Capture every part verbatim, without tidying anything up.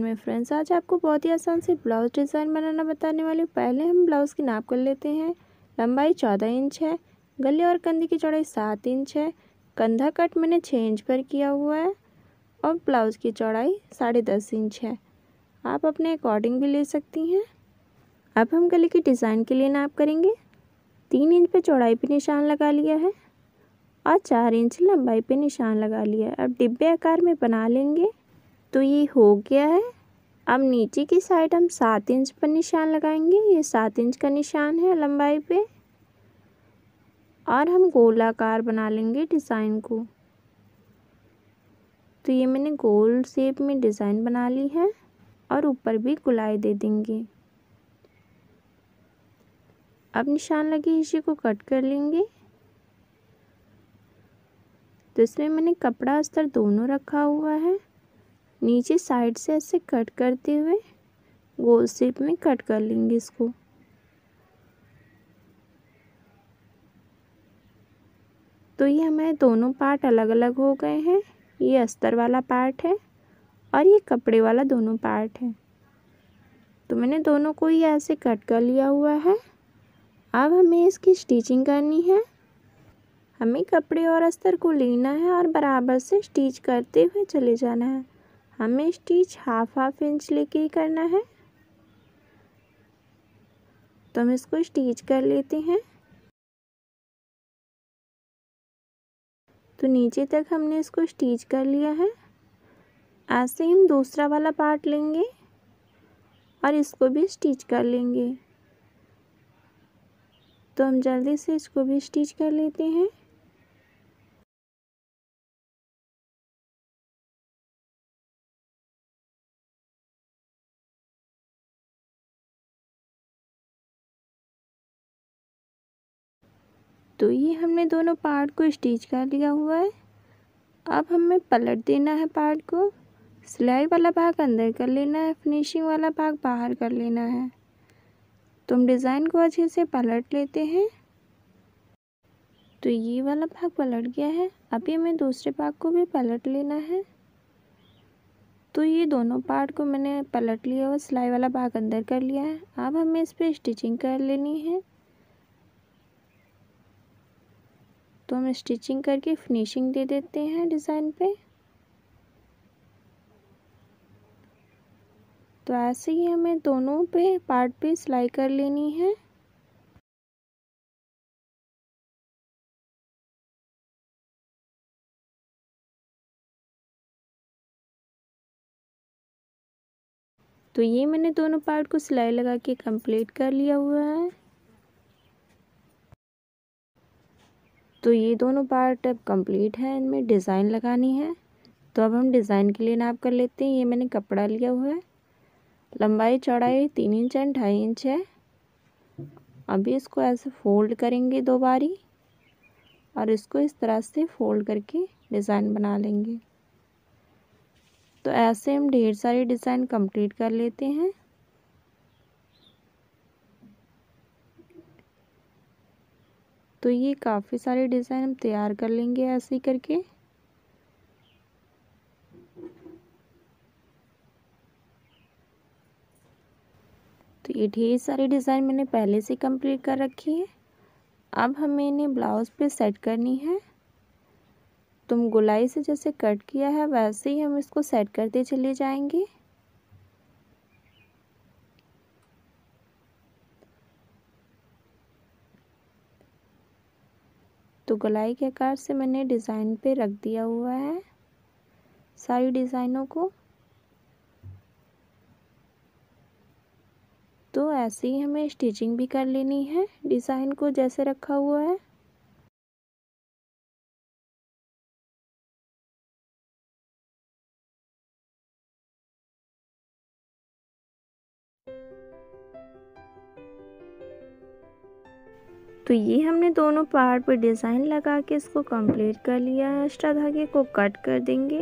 में फ्रेंड्स आज आपको बहुत ही आसान से ब्लाउज डिज़ाइन बनाना बताने वाली हूँ। पहले हम ब्लाउज़ की नाप कर लेते हैं। लंबाई चौदह इंच है, गले और कंधे की चौड़ाई सात इंच है, कंधा कट मैंने छः इंच पर किया हुआ है और ब्लाउज़ की चौड़ाई साढ़े दस इंच है। आप अपने अकॉर्डिंग भी ले सकती हैं। अब हम गले की डिज़ाइन के लिए नाप करेंगे। तीन इंच पर चौड़ाई पर निशान लगा लिया है और चार इंच लंबाई पर निशान लगा लिया है। अब डिब्बे आकार में बना लेंगे। तो ये हो गया है। अब नीचे की साइड हम सात इंच पर निशान लगाएंगे। ये सात इंच का निशान है लंबाई पे और हम गोलाकार बना लेंगे डिज़ाइन को। तो ये मैंने गोल शेप में डिज़ाइन बना ली है और ऊपर भी गोलाई दे देंगे। अब निशान लगे इसी को कट कर लेंगे। तो इसमें मैंने कपड़ा अस्तर दोनों रखा हुआ है। नीचे साइड से ऐसे कट करते हुए गोल शेप में कट कर लेंगे इसको। तो ये हमारे दोनों पार्ट अलग अलग हो गए हैं। ये अस्तर वाला पार्ट है और ये कपड़े वाला दोनों पार्ट है। तो मैंने दोनों को ही ऐसे कट कर लिया हुआ है। अब हमें इसकी स्टिचिंग करनी है। हमें कपड़े और अस्तर को लेना है और बराबर से स्टिच करते हुए चले जाना है। हमें स्टिच हाफ हाफ इंच लेके ही करना है। तो हम इसको स्टिच कर लेते हैं। तो नीचे तक हमने इसको स्टिच कर लिया है। ऐसे ही हम दूसरा वाला पार्ट लेंगे और इसको भी स्टिच कर लेंगे। तो हम जल्दी से इसको भी स्टिच कर लेते हैं। तो ये हमने दोनों पार्ट को स्टिच कर लिया हुआ है। अब हमें पलट देना है पार्ट को। सिलाई वाला भाग अंदर कर लेना है, फिनिशिंग वाला भाग बाहर कर लेना है। तो हम डिज़ाइन को अच्छे से पलट लेते हैं। तो ये वाला भाग पलट गया है। अभी हमें दूसरे भाग को भी पलट लेना है। तो ये दोनों पार्ट को मैंने पलट लिया और सिलाई वाला भाग अंदर कर लिया है। अब हमें इस पर स्टिचिंग कर लेनी है। तो हम स्टिचिंग करके फिनिशिंग दे देते हैं डिज़ाइन पे। तो ऐसे ही हमें दोनों पे पार्ट पे सिलाई कर लेनी है। तो ये मैंने दोनों पार्ट को सिलाई लगा के कंप्लीट कर लिया हुआ है। तो ये दोनों पार्ट अब कंप्लीट है। इनमें डिज़ाइन लगानी है। तो अब हम डिज़ाइन के लिए नाप कर लेते हैं। ये मैंने कपड़ा लिया हुआ है। लंबाई चौड़ाई तीन इंच एंड ढाई इंच है। अभी इसको ऐसे फोल्ड करेंगे दो बारी और इसको इस तरह से फोल्ड करके डिज़ाइन बना लेंगे। तो ऐसे हम ढेर सारी डिज़ाइन कंप्लीट कर लेते हैं। तो ये काफ़ी सारे डिज़ाइन हम तैयार कर लेंगे ऐसे ही करके। तो ये ढेर सारे डिज़ाइन मैंने पहले से कंप्लीट कर रखी है। अब हमें इन्हें ब्लाउज़ पे सेट करनी है। तो हम गोलाई से जैसे कट किया है वैसे ही हम इसको सेट करते चले जाएंगे। तो गोलाई के आकार से मैंने डिज़ाइन पे रख दिया हुआ है सारी डिज़ाइनों को। तो ऐसे ही हमें स्टिचिंग भी कर लेनी है डिज़ाइन को जैसे रखा हुआ है। तो ये हमने दोनों पार्ट पर डिज़ाइन लगा के इसको कंप्लीट कर लिया है। एक्स्ट्रा धागे को कट कर देंगे।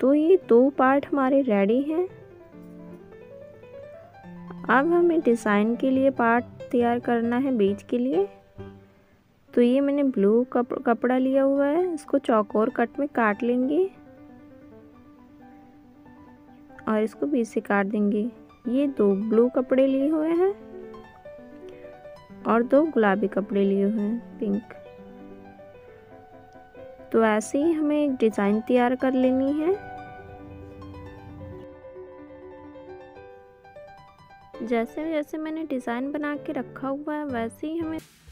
तो ये दो पार्ट हमारे रेडी हैं। अब हमें डिज़ाइन के लिए पार्ट तैयार करना है बीच के लिए। तो ये मैंने ब्लू कप, कपड़ा लिया हुआ है। इसको चौकोर कट में काट लेंगे और इसको बीच से काट देंगे। ये दो ब्लू कपड़े लिए हुए हैं और दो गुलाबी कपड़े लिए हुए हैं, पिंक। तो ऐसे ही हमें एक डिज़ाइन तैयार कर लेनी है। जैसे जैसे मैंने डिज़ाइन बना के रखा हुआ है वैसे ही हमें